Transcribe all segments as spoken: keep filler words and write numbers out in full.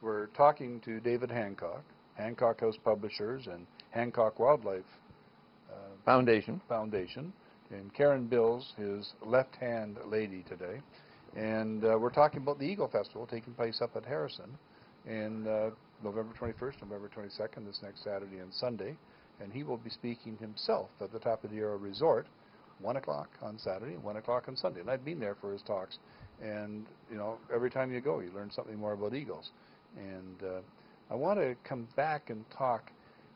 we're talking to David Hancock, Hancock House Publishers and Hancock Wildlife uh, Foundation. Foundation, and Karen Bills, his left-hand lady today. And uh, we're talking about the Eagle Festival taking place up at Harrison in uh, November twenty-first, November twenty-second, this next Saturday and Sunday. And he will be speaking himself at the Top of the Arrow Resort, one o'clock on Saturday, one o'clock on Sunday. And I've been there for his talks. And, you know, every time you go, you learn something more about eagles. And uh, I want to come back and talk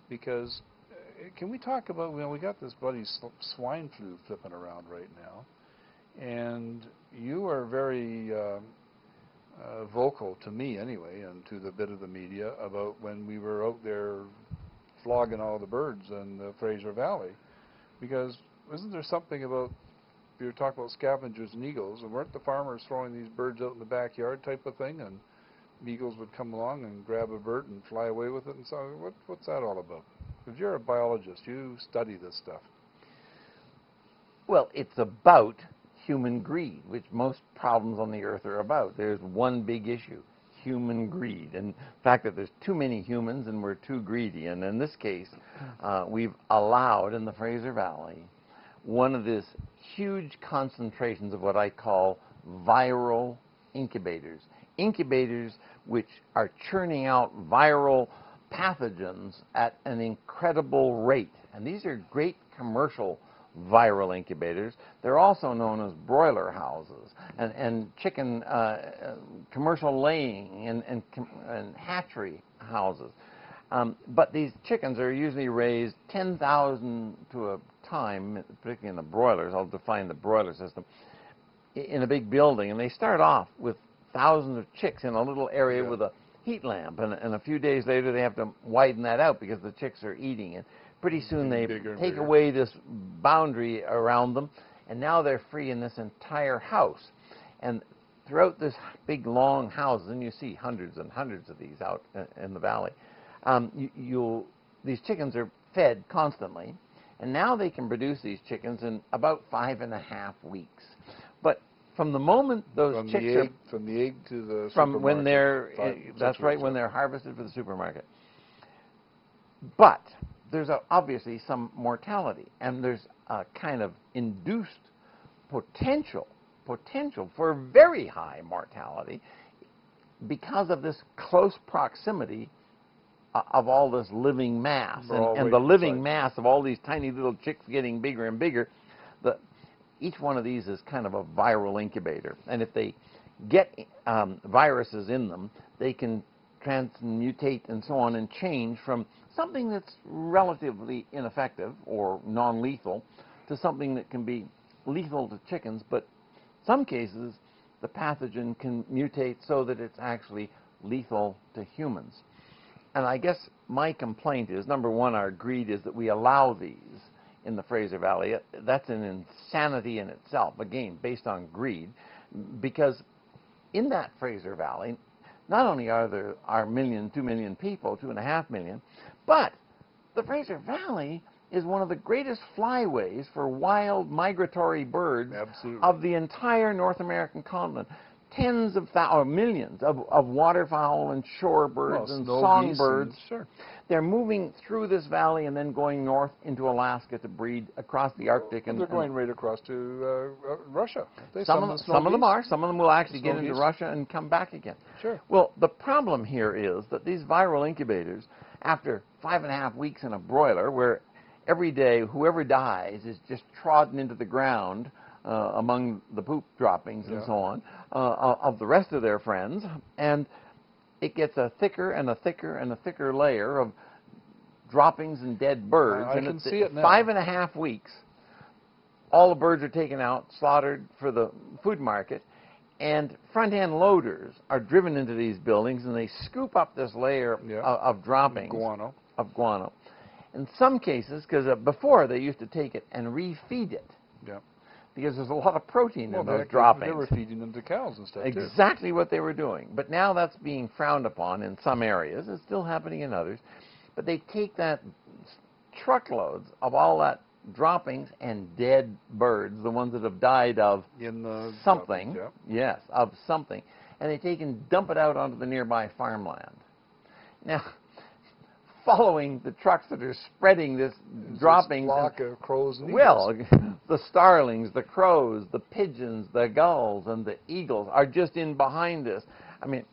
because, uh, can we talk about, you know, we got this bloody swine flu flipping around right now. And you are very uh, uh, vocal, to me anyway, and to the bit of the media, about when we were out there flogging all the birds in the Fraser Valley. Because isn't there something about, you were talking about scavengers and eagles, and weren't the farmers throwing these birds out in the backyard type of thing, and eagles would come along and grab a bird and fly away with it, and so what, what's that all about? Because you're a biologist, you study this stuff. Well, it's about human greed, which most problems on the earth are about. There's one big issue, human greed, and the fact that there's too many humans and we're too greedy. And in this case, uh, we've allowed in the Fraser Valley one of these huge concentrations of what I call viral incubators. Incubators which are churning out viral pathogens at an incredible rate. And these are great commercial viral incubators. They're also known as broiler houses and, and chicken uh, commercial laying and, and, and hatchery houses. Um, but these chickens are usually raised ten thousand to a time, particularly in the broilers. I'll define the broiler system, in a big building. And they start off with thousands of chicks in a little area, yeah, with a heat lamp. And, and a few days later, they have to widen that out because the chicks are eating it. Pretty soon they take away this boundary around them, and now they're free in this entire house. And throughout this big, long house, and you see hundreds and hundreds of these out in the valley, um, you, you'll, these chickens are fed constantly, and now they can produce these chickens in about five and a half weeks. But from the moment those from chicks the egg, are... From the egg to the from supermarket. When they're, five, that's right, when they're harvested for the supermarket. But there's obviously some mortality, and there's a kind of induced potential, potential for very high mortality because of this close proximity of all this living mass, and, and the living inside. mass of all these tiny little chicks getting bigger and bigger. The, each one of these is kind of a viral incubator, and if they get um, viruses in them, they can transmutate and so on and change from something that's relatively ineffective or non-lethal to something that can be lethal to chickens, but in some cases the pathogen can mutate so that it's actually lethal to humans. And I guess my complaint is, number one, our greed is that we allow these in the Fraser Valley. That's an insanity in itself, again, based on greed, because in that Fraser Valley, not only are there our million, two million people, two and a half million, but the Fraser Valley is one of the greatest flyways for wild migratory birds, absolutely, of the entire North American continent. Tens of thousands, or millions of, of waterfowl and shorebirds, well, and songbirds. Sure. They're moving through this valley and then going north into Alaska to breed across the Arctic. And, and they're going and right across to uh, Russia. They some of, some of them are. Some of them will actually get into Russia and come back again. Sure. Well, the problem here is that these viral incubators, after five and a half weeks in a broiler, where every day whoever dies is just trodden into the ground, Uh, among the poop droppings, yeah, and so on, uh, of the rest of their friends, and it gets a thicker and a thicker and a thicker layer of droppings and dead birds. Uh, I and can see it now. Five and a half weeks, all the birds are taken out, slaughtered for the food market, and front-end loaders are driven into these buildings, and they scoop up this layer, yeah, of, of droppings, guano. of guano. In some cases, because uh, before they used to take it and refeed it. Yeah. Because there's a lot of protein well, in those droppings. They were feeding them to cows and stuff, exactly, too. What they were doing. But now that's being frowned upon in some areas. It's still happening in others. But they take that truckloads of all that droppings and dead birds, the ones that have died of in the something, yeah. yes, of something, and they take and dump it out onto the nearby farmland. Now, following the trucks that are spreading this it's dropping... Flock of crows and well, the starlings, the crows, the pigeons, the gulls, and the eagles are just in behind this. I mean,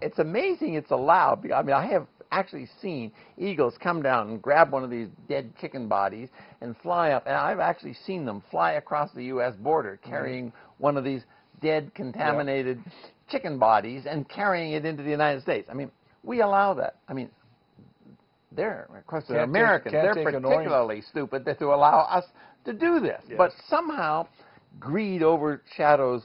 it's amazing it's allowed. I mean, I have actually seen eagles come down and grab one of these dead chicken bodies and fly up. And I've actually seen them fly across the U S border carrying mm-hmm. one of these dead, contaminated yep. chicken bodies and carrying it into the United States. I mean, we allow that. I mean, they're, of course, they're Americans. They're particularly stupid to allow us to do this. Yes. But somehow, greed overshadows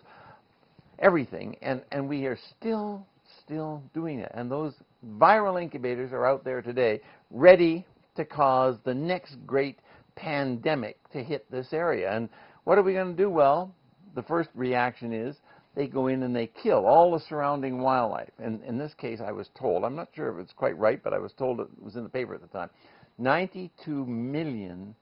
everything, and, and we are still, still doing it. And those viral incubators are out there today, ready to cause the next great pandemic to hit this area. And what are we going to do? Well, the first reaction is they go in and they kill all the surrounding wildlife. And in this case, I was told, I'm not sure if it's quite right, but I was told, it was in the paper at the time, ninety-two million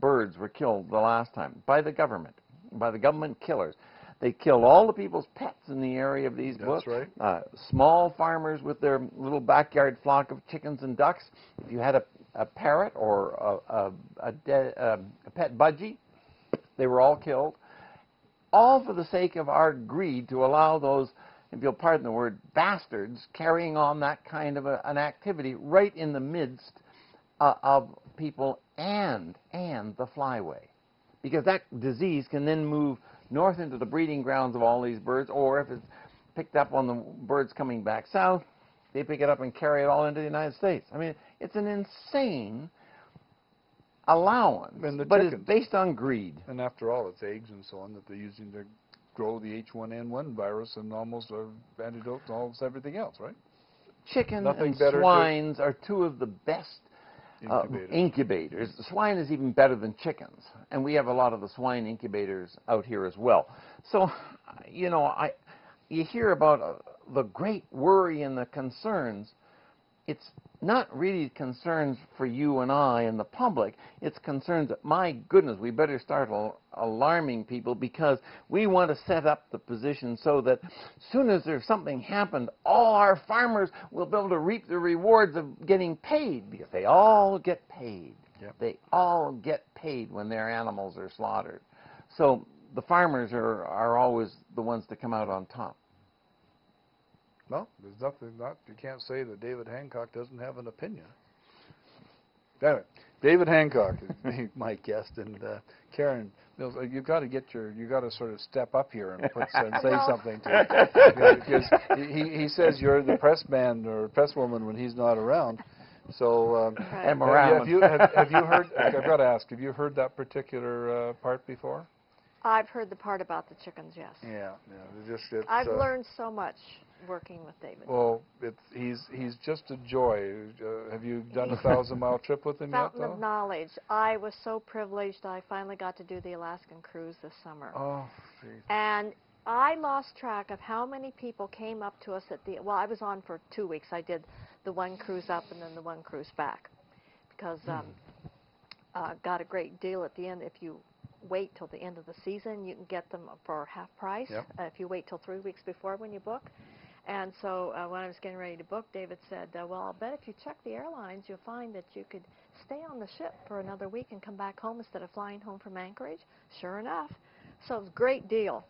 birds were killed the last time by the government, by the government killers. They killed all the people's pets in the area of these books. That's right. Uh, small farmers with their little backyard flock of chickens and ducks. If you had a, a parrot or a, a, a, a pet budgie, they were all killed. All for the sake of our greed to allow those, if you'll pardon the word, bastards carrying on that kind of a, an activity right in the midst uh, of people and, and the flyway. Because that disease can then move north into the breeding grounds of all these birds, or if it's picked up on the birds coming back south, they pick it up and carry it all into the United States. I mean, it's an insane allowance, but chickens. It's based on greed. And after all, it's eggs and so on that they're using to grow the H one N one virus and almost uh, antidote to almost everything else, right? Chicken Nothing and swines are two of the best incubators. Uh, incubators. The swine is even better than chickens, and we have a lot of the swine incubators out here as well. So, you know, I, you hear about uh, the great worry and the concerns. It's not really concerns for you and I and the public. It's concerns that, my goodness, we better start al alarming people because we want to set up the position so that as soon as there's something happened, all our farmers will be able to reap the rewards of getting paid because they all get paid. Yep. They all get paid when their animals are slaughtered. So the farmers are, are always the ones that come out on top. Well, there's nothing, not, you can't say that David Hancock doesn't have an opinion. Anyway, David Hancock is my guest, and uh, Karen Bills, you've got to get your, you've got to sort of step up here and, put, and say something to him. You know, he, he says you're the press man or press woman when he's not around. So, um, I'm around. Have you, have, have you heard, I've got to ask, have you heard that particular uh, part before? I've heard the part about the chickens, yes. Yeah, yeah. Just, it's, I've uh, learned so much working with David. Well, it's, he's he's just a joy. Uh, have you done a thousand mile trip with him yet? Fountain of knowledge. I was so privileged. I finally got to do the Alaskan cruise this summer. Oh, geez. And I lost track of how many people came up to us at the. Well, I was on for two weeks. I did the one cruise up and then the one cruise back, because um, mm. uh, got a great deal at the end if you. Wait till the end of the season. You can get them for half price yep. uh, if you wait till three weeks before when you book. And so uh, when I was getting ready to book, David said, uh, well, I'll bet if you check the airlines, you'll find that you could stay on the ship for another week and come back home instead of flying home from Anchorage. Sure enough. So it was a great deal.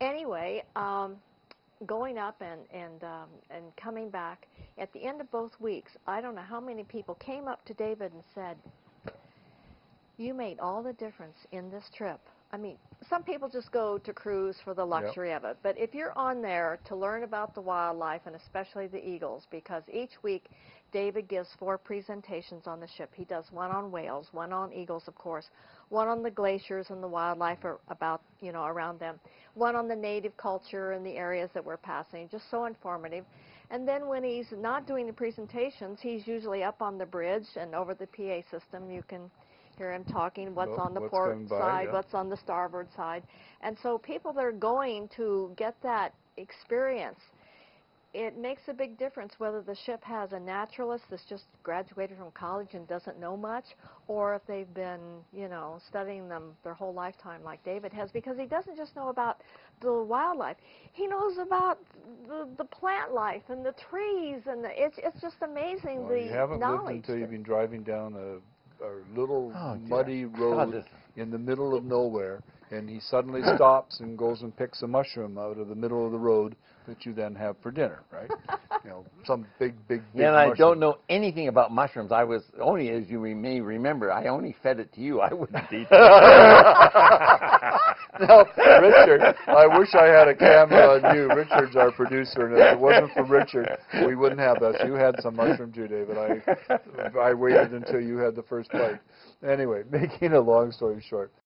Anyway, um, going up and, and, um, and coming back, at the end of both weeks, I don't know how many people came up to David and said, you made all the difference in this trip. I mean, some people just go to cruise for the luxury yep. of it, but if you're on there to learn about the wildlife and especially the eagles, because each week David gives four presentations on the ship. He does one on whales, one on eagles, of course, one on the glaciers and the wildlife are about, you know, around them, one on the native culture and the areas that we're passing, just so informative. And then when he's not doing the presentations, he's usually up on the bridge and over the P A system you can hear him talking what's well, on the what's port side, by, yeah. what's on the starboard side. And so people that are going to get that experience, it makes a big difference whether the ship has a naturalist that's just graduated from college and doesn't know much, or if they've been, you know, studying them their whole lifetime like David has, because he doesn't just know about the wildlife. He knows about the, the plant life and the trees, and the, it's it's just amazing. Well, the you haven't lived until you've been driving down a, a little oh, muddy road God, in the middle of nowhere, and he suddenly stops and goes and picks a mushroom out of the middle of the road that you then have for dinner, right? You know, some big, big, big. And mushroom. I don't know anything about mushrooms. I was only, as you may remember, I only fed it to you. I wouldn't eat it. Now, Richard, I wish I had a camera on you. Richard's our producer, and if it wasn't for Richard, we wouldn't have that. So you had some mushroom too, David. I, I waited until you had the first bite. Anyway, making a long story short,